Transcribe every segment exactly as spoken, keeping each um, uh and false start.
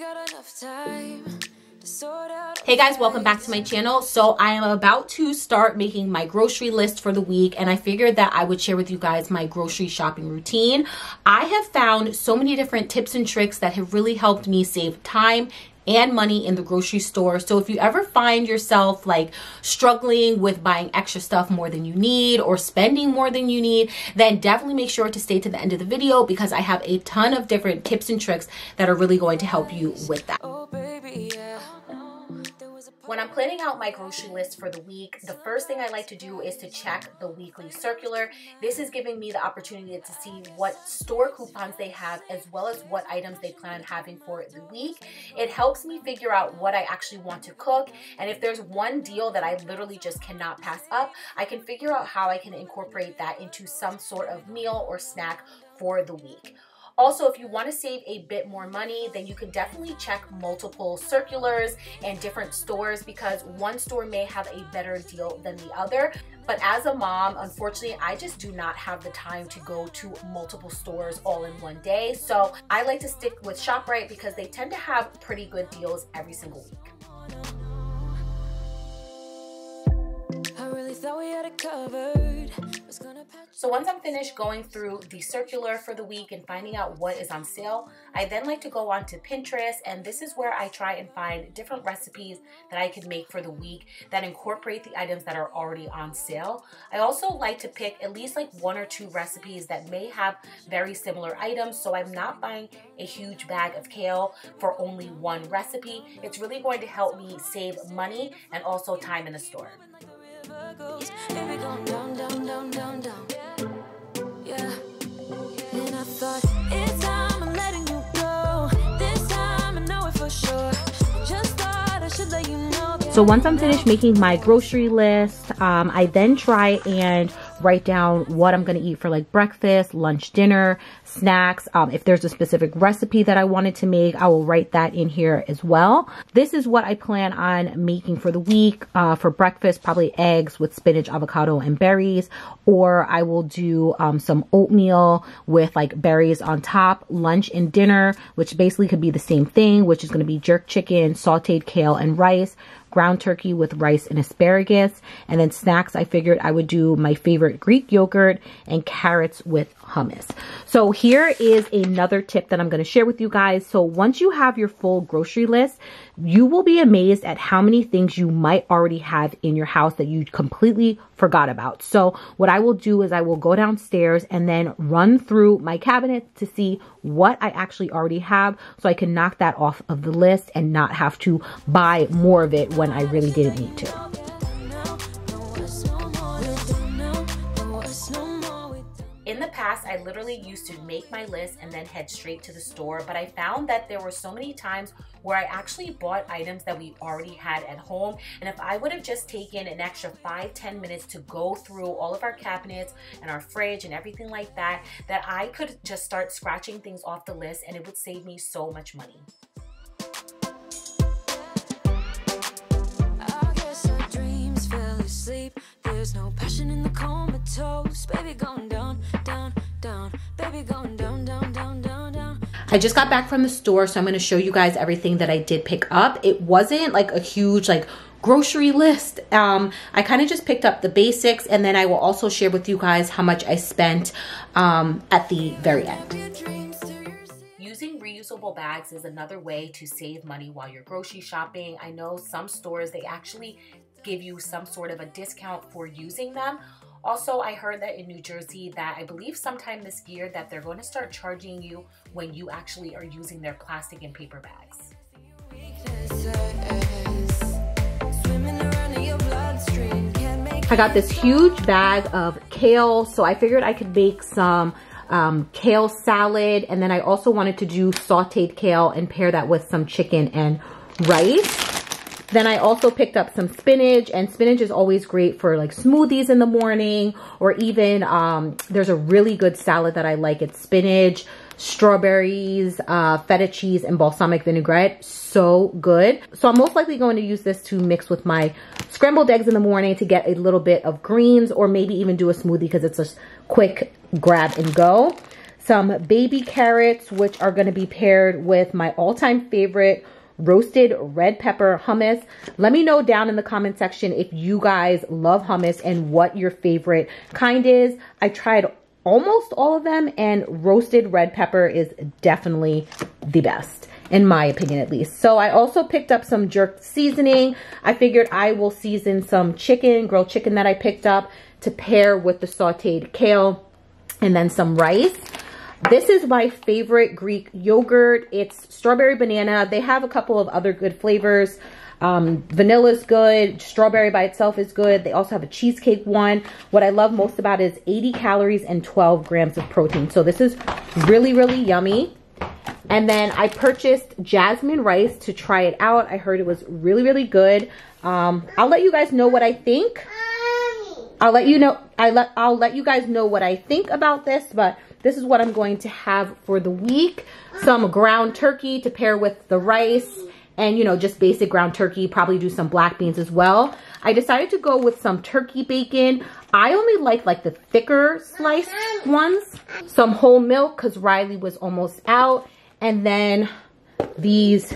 Hey guys, welcome back to my channel. So I am about to start making my grocery list for the week, and I figured that I would share with you guys my grocery shopping routine. I have found so many different tips and tricks that have really helped me save time and money in the grocery store. So if you ever find yourself like struggling with buying extra stuff more than you need or spending more than you need, then definitely make sure to stay to the end of the video because I have a ton of different tips and tricks that are really going to help you with that. When I'm planning out my grocery list for the week, the first thing I like to do is to check the weekly circular. This is giving me the opportunity to see what store coupons they have as well as what items they plan on having for the week. It helps me figure out what I actually want to cook, and if there's one deal that I literally just cannot pass up, I can figure out how I can incorporate that into some sort of meal or snack for the week. Also, if you want to save a bit more money, then you can definitely check multiple circulars and different stores because one store may have a better deal than the other. But as a mom, unfortunately, I just do not have the time to go to multiple stores all in one day. So I like to stick with ShopRite because they tend to have pretty good deals every single week. I really thought we had it covered. So once I'm finished going through the circular for the week and finding out what is on sale, I then like to go on to Pinterest, and this is where I try and find different recipes that I can make for the week that incorporate the items that are already on sale. I also like to pick at least like one or two recipes that may have very similar items, so I'm not buying a huge bag of kale for only one recipe. It's really going to help me save money and also time in the store. So once I'm finished making my grocery list, um, I then try and write down what I'm going to eat for like breakfast, lunch, dinner, snacks. Um, if there's a specific recipe that I wanted to make, I will write that in here as well. This is what I plan on making for the week. Uh, for breakfast, probably eggs with spinach, avocado, and berries. Or I will do um, some oatmeal with like berries on top. Lunch and dinner, which basically could be the same thing, which is going to be jerk chicken, sauteed kale, and rice. Ground turkey with rice and asparagus. And then snacks, I figured I would do my favorite Greek yogurt and carrots with hummus. So here is another tip that I'm going to share with you guys. So once you have your full grocery list, you will be amazed at how many things you might already have in your house that you completely forgot about. So what I will do is I will go downstairs and then run through my cabinet to see what I actually already have so I can knock that off of the list and not have to buy more of it when I really didn't need to. In the past, I literally used to make my list and then head straight to the store, but I found that there were so many times where I actually bought items that we already had at home, and if I would have just taken an extra five to ten minutes to go through all of our cabinets and our fridge and everything like that, that I could just start scratching things off the list and it would save me so much money. There's no passion in the comatose, baby going down, down, down, baby going down, down, down, down, down. I just got back from the store, so I'm going to show you guys everything that I did pick up. It wasn't like a huge like grocery list. Um, I kind of just picked up the basics, and then I will also share with you guys how much I spent um, at the very end. Reusable bags is another way to save money while you're grocery shopping. I know some stores, they actually give you some sort of a discount for using them. Also, I heard that in New Jersey that I believe sometime this year that they're going to start charging you when you actually are using their plastic and paper bags. I got this huge bag of kale, so I figured I could make some Um, kale salad, and then I also wanted to do sauteed kale and pair that with some chicken and rice. Then I also picked up some spinach, and spinach is always great for like smoothies in the morning, or even um, there's a really good salad that I like. It's spinach, strawberries, uh, feta cheese, and balsamic vinaigrette. So good. So I'm most likely going to use this to mix with my scrambled eggs in the morning to get a little bit of greens, or maybe even do a smoothie because it's a quick grab and go. some baby carrots, which are going to be paired with my all-time favorite roasted red pepper hummus. Let me know down in the comment section if you guys love hummus and what your favorite kind is. I tried almost all of them, and roasted red pepper is definitely the best, in my opinion at least. So I also picked up some jerk seasoning. I figured I will season some chicken, grilled chicken that I picked up, to pair with the sauteed kale, and then some rice. This is my favorite Greek yogurt. It's strawberry banana. They have a couple of other good flavors. Um, vanilla is good. Strawberry by itself is good. They also have a cheesecake one. What I love most about it is eighty calories and twelve grams of protein. So this is really, really yummy. And then I purchased jasmine rice to try it out. I heard it was really, really good. Um, I'll let you guys know what I think. I'll let you know. I let I'll let you guys know what I think about this, but this is what I'm going to have for the week. Some ground turkey to pair with the rice, and, you know, just basic ground turkey. Probably do some black beans as well. I decided to go with some turkey bacon. I only like like the thicker sliced ones. Some whole milk because Riley was almost out, and then these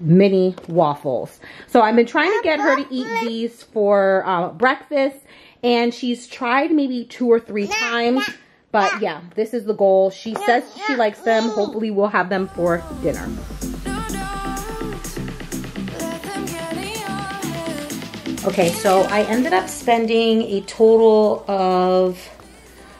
mini waffles. So I've been trying to get her to eat these for uh, breakfast, and she's tried maybe two or three times. But yeah, this is the goal. She says she likes them. Hopefully we'll have them for dinner. Okay, so I ended up spending a total of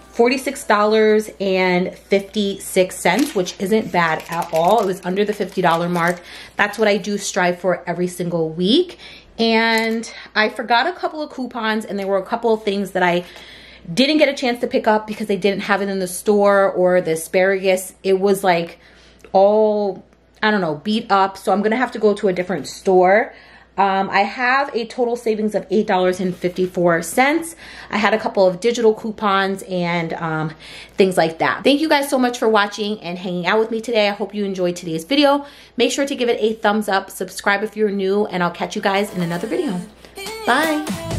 forty-six dollars and fifty-six cents, which isn't bad at all. It was under the fifty dollar mark. That's what I do strive for every single week. And I forgot a couple of coupons, and there were a couple of things that I didn't get a chance to pick up because they didn't have it in the store, or the asparagus. It was like all, I don't know, beat up. So I'm going to have to go to a different store. Um, I have a total savings of eight dollars and fifty-four cents. I had a couple of digital coupons and um, things like that. Thank you guys so much for watching and hanging out with me today. I hope you enjoyed today's video. Make sure to give it a thumbs up, subscribe if you're new, and I'll catch you guys in another video. Bye.